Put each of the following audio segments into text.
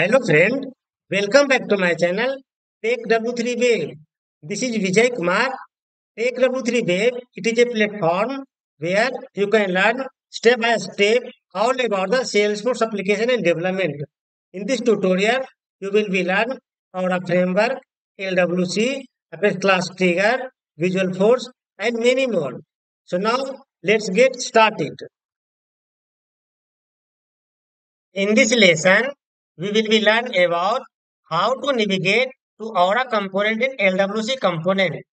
Hello friend, welcome back to my channel TechW3web. This is Vijay Kumar. TechW3web, it is a platform where you can learn step by step all about the Salesforce application and development. In this tutorial, you will be learn Aura framework, LWC, Apex class trigger, Visualforce, and many more. So now let's get started. In this lesson, we will be learn about how to navigate to Aura component and LWC component.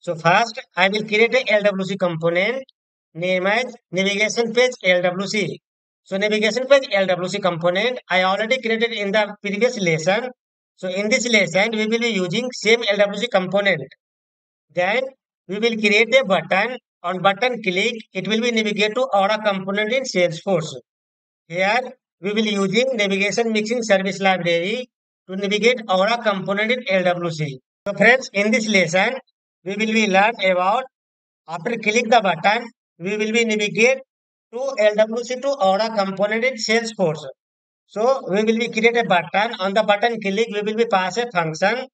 So first, I will create a LWC component, name as navigation page LWC. So navigation page LWC component, I already created in the previous lesson. So in this lesson, we will be using same LWC component. Then we will create a button. On button click, it will be navigate to Aura component in Salesforce. Here, we will using navigation mixing service library to navigate Aura component in LWC. So friends, in this lesson, we will be learn about after click the button, we will be navigate to LWC to Aura component in Salesforce. So we will be create a button. On the button click, we will be pass a function.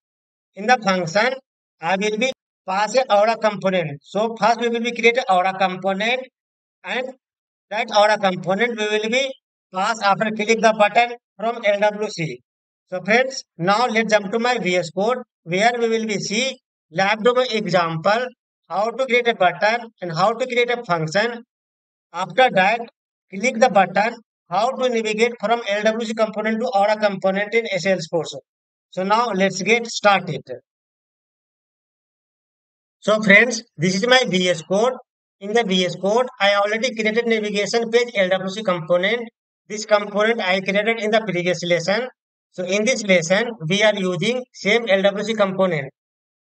In the function, I will be pass a Aura component. So first we will be create a Aura component, and that Aura component we will be pass after click the button from LWC. So friends, now let's jump to my VS code, where we will be see lab demo example, how to create a button and how to create a function. After that, click the button, how to navigate from LWC component to Aura component in Salesforce. So now let's get started. So friends, this is my VS code. In the VS code, I already created navigation page LWC component. This component I created in the previous lesson. So in this lesson, we are using same LWC component.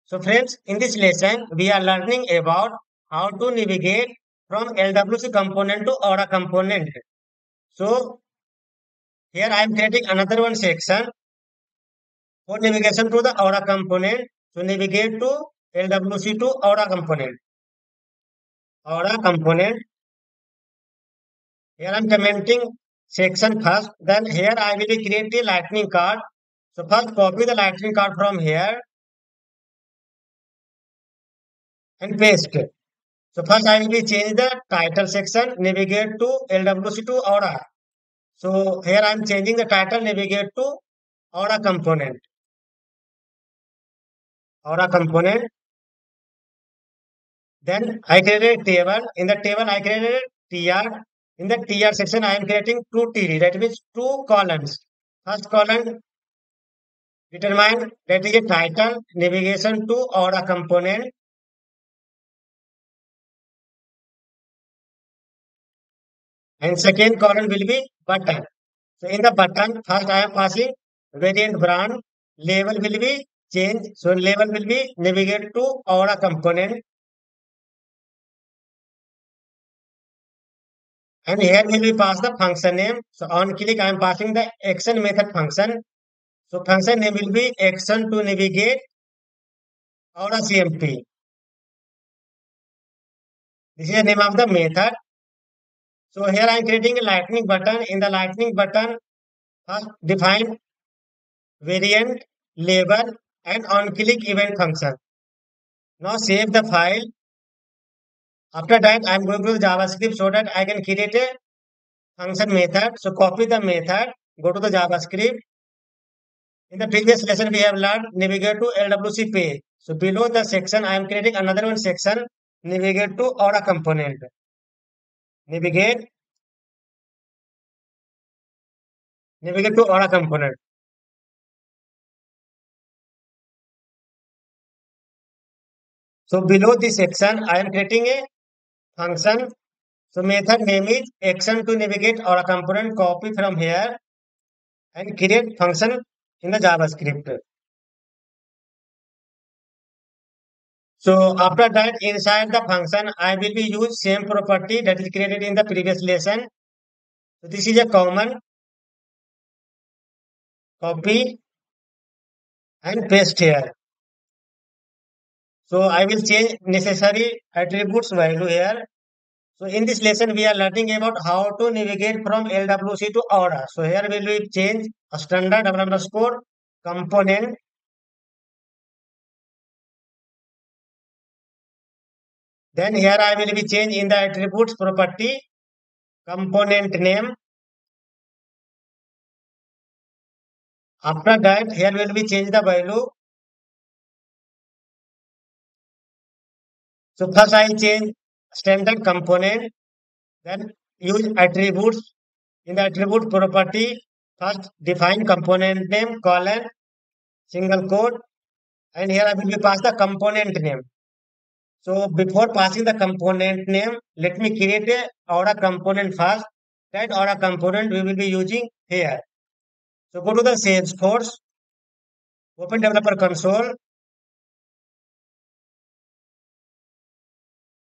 So friends, in this lesson, we are learning about how to navigate from LWC component to Aura component. So here I am creating another one section for navigation to the Aura component. So navigate to LWC to Aura component. Aura component. Here I am commenting section first, then here I will create a lightning card. So first copy the lightning card from here and paste it. So first I will be change the title section, navigate to LWC to Aura. So here I am changing the title, navigate to Aura component. Aura component. Then I created a table. In the table I created TR. In the TR section, I am creating two TD, that means two columns. First column, determine that is a title, navigation to Aura component. And second column will be button. So in the button, first I am passing variant brand, label will be changed. So label will be navigate to Aura component. And here will be pass the function name. So on click, I am passing the action method function. So function name will be action to navigate Aura CMP. This is the name of the method. So here I am creating a lightning button. In the lightning button, first define variant, label, and on click event function. Now save the file. After that, I am going to JavaScript so that I can create a function method. So copy the method, go to the JavaScript. In the previous lesson, we have learned navigate to LWC page. So below the section, I am creating another one section, navigate to Aura component. Navigate to Aura component. So below this section, I am creating a function. So method name is action to navigate Aura component. Copy from here and create function in the JavaScript. So after that, inside the function, I will be use same property that is created in the previous lesson. So this is a common. Copy and paste here. So I will change necessary attributes value here. So in this lesson we are learning about how to navigate from LWC to Aura. So here we will change a standard _, component . Then here I will be change in the attributes property component name. After that here will be change the value. So first I change standard component, then use attributes. In the attribute property, first define component name : single quote, and here I will be pass the component name. So before passing the component name, let me create a Aura component first. That Aura component we will be using here. So go to the Salesforce, open developer console.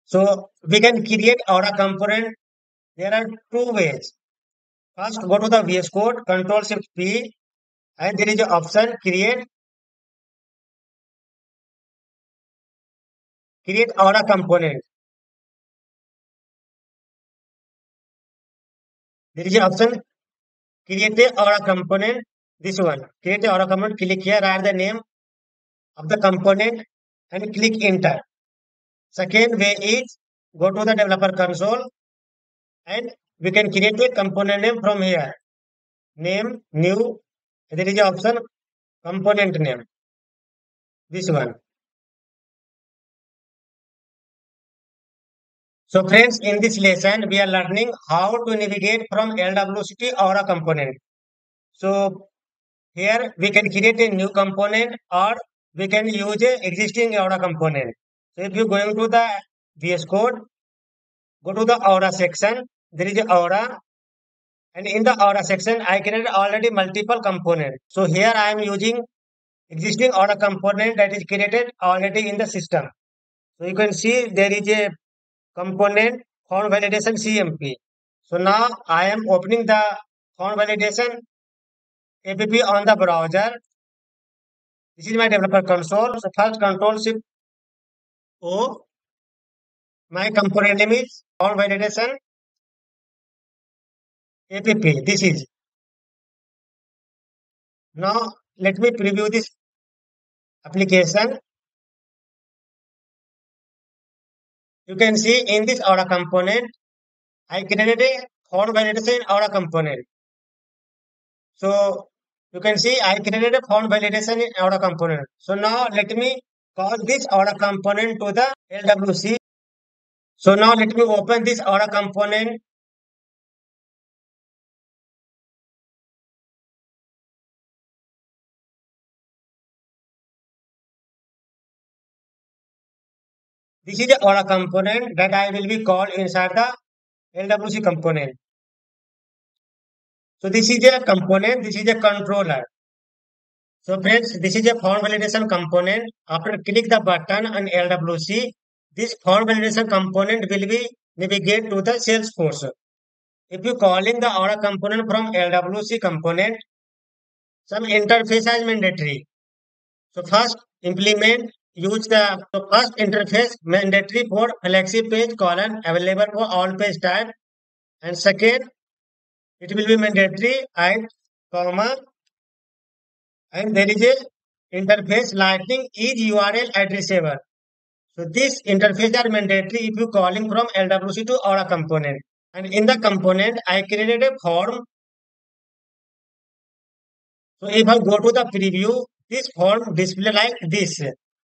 So we can create Aura component. There are two ways. First, go to the VS code, Ctrl+Shift+P, and there is an option create. Create Aura component. There is an option create a Aura component. This one, create a Aura component. Click here, write the name of the component and click enter. Second way is go to the developer console and we can create a component name from here. Name, new, there is an option component name. This one. So friends, in this lesson we are learning how to navigate from LWC to Aura component. So here we can create a new component or we can use a existing Aura component. So if you going to the VS code, go to the Aura section. There is Aura, and in the Aura section, I created already multiple components. So here I am using existing Aura component that is created already in the system. So you can see there is a component form validation cmp. So now I am opening the form validation app on the browser. This is my developer console. So first Ctrl+Shift+O. My component name is form validation app. This is. Now let me preview this application. You can see in this Aura component, I created a form validation Aura component. So you can see I created a form validation in Aura component. So now let me call this Aura component to the LWC. So now let me open this Aura component. This is the Aura component that I will be called inside the LWC component. So this is a component, this is a controller. So friends, this is a form validation component. After click the button on LWC, this form validation component will be navigate to the Salesforce. If you calling the Aura component from LWC component, some interface is mandatory. So first implement. Use the first interface mandatory for flexi page : available for all page type, and second it will be mandatory and , and there is a interface lightning is URL addressable. So this interface are mandatory if you calling from LWC to Aura component. And in the component I created a form. So if I go to the preview, this form display like this.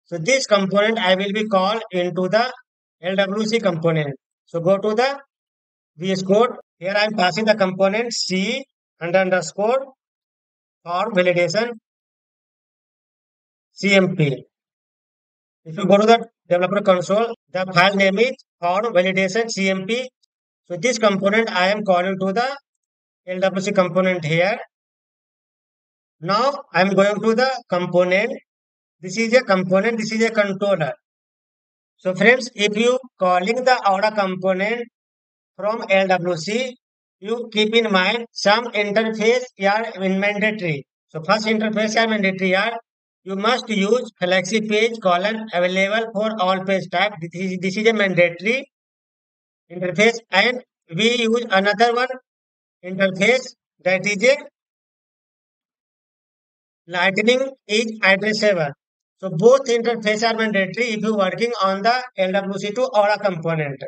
So this component I will be called into the LWC component. So go to the VS code. Here I am passing the component C _ form validation CMP. If you go to the developer console, the file name is form validation CMP. So this component I am calling to the LWC component here. Now I am going to the component. This is a component, this is a controller. So friends, if you calling the Aura component from LWC, you keep in mind some interface are mandatory. So first interface are mandatory are you must use flexi page : available for all page type. This is a mandatory. interface, and we use another one interface that is a lightning is addressable. So both interfaces are mandatory if you working on the LWC to Aura component.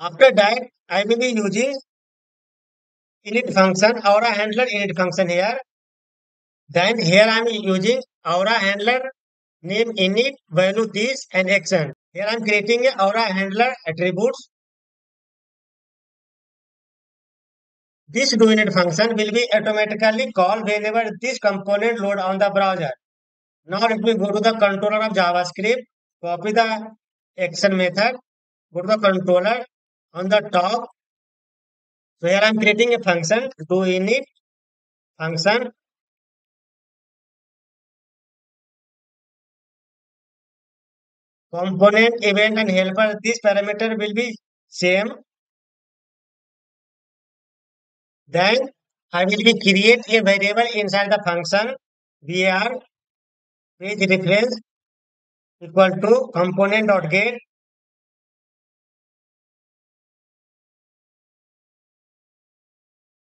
After that, I will be using init function, Aura handler init function here. Then here I am using Aura handler name init, value this, and action. Here I am creating a Aura handler attributes. This doInit function will be automatically called whenever this component load on the browser. Now let me go to the controller of JavaScript, copy the action method, go to the controller. On the top, so here I am creating a function, doInit function. Component, event, and helper, this parameter will be same. Then I will be create a variable inside the function var page reference equal to component.get.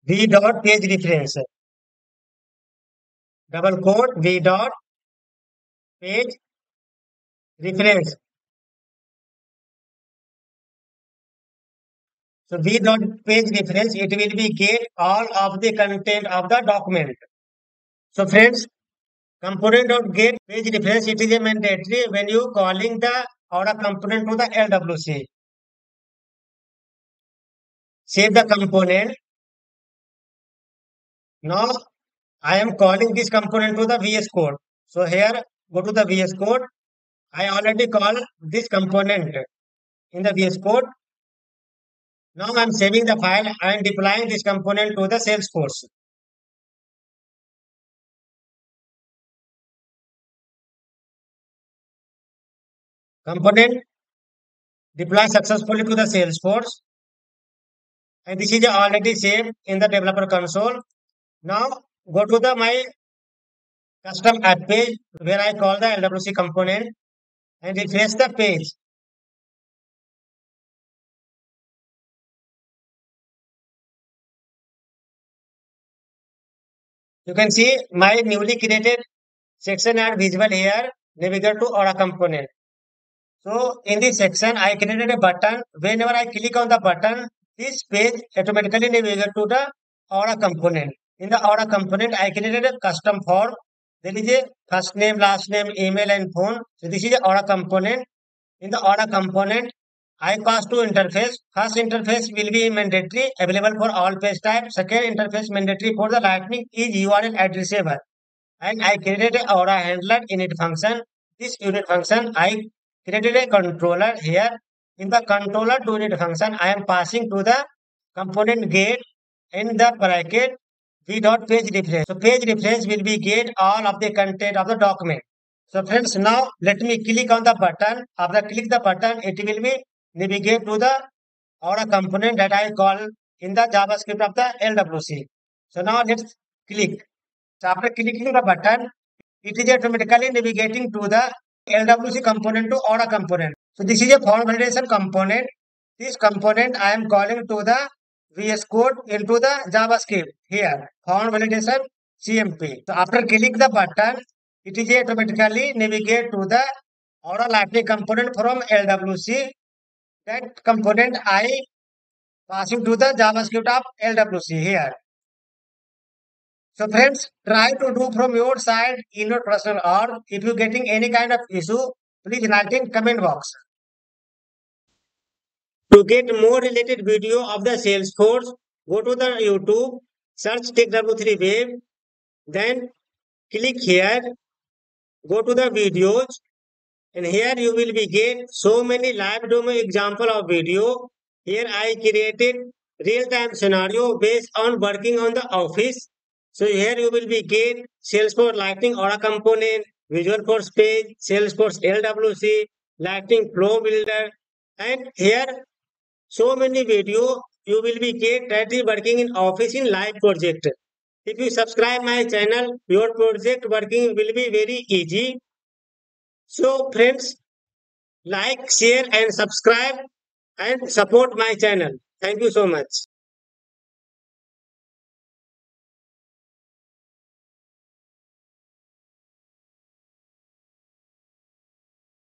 V dot page reference double quote V dot page reference. So V dot page reference, it will be get all of the content of the document. So friends, component dot get page reference, it is a mandatory when you calling the Aura component to the LWC. Save the component. Now I am calling this component to the VS code. So here go to the VS code. I already call this component in the VS code. Now I am saving the file and deploying this component to the Salesforce. Component deployed successfully to the Salesforce. And this is already saved in the developer console. Now go to the my custom app page where I call the LWC component and refresh the page. You can see my newly created section are visible here. Navigate to Aura component. So in this section, I created a button. Whenever I click on the button, this page automatically navigates to the Aura component. In the Aura component, I created a custom form. There is a first name, last name, email, and phone. So this is the Aura component. In the Aura component, I pass two interface. First interface will be mandatory, available for all page type. Second interface mandatory for the lightning is URL addressable. And I created a Aura handler init function. This unit function, I created a controller here. In the controller to init function, I am passing to the component get in the bracket V dot page reference. So page reference will be get all of the content of the document. So friends, now let me click on the button. After click the button, it will be navigate to the Aura component that I call in the JavaScript of the LWC. So now let's click. So after clicking the button, it is automatically navigating to the LWC component to Aura component. So this is a form validation component. This component I am calling to the VS code into the JavaScript here, form validation cmp. So after click the button, it is automatically navigate to the Aura lightning component from LWC. That component I passing to the JavaScript of LWC here. So friends, try to do from your side in your personal org. If you getting any kind of issue, please write in comment box. To get more related video of the Salesforce, go to the YouTube, search TechW3web, then click here, go to the videos, and here you will be get so many live demo example of video. Here I created real-time scenario based on working on the office. So here you will be get Salesforce Lightning Aura component, Visualforce page, Salesforce LWC, Lightning flow builder, and here so many video you will be get that is working in office in live project. If you subscribe my channel, your project working will be very easy. So friends, like, share, and subscribe and support my channel. Thank you so much.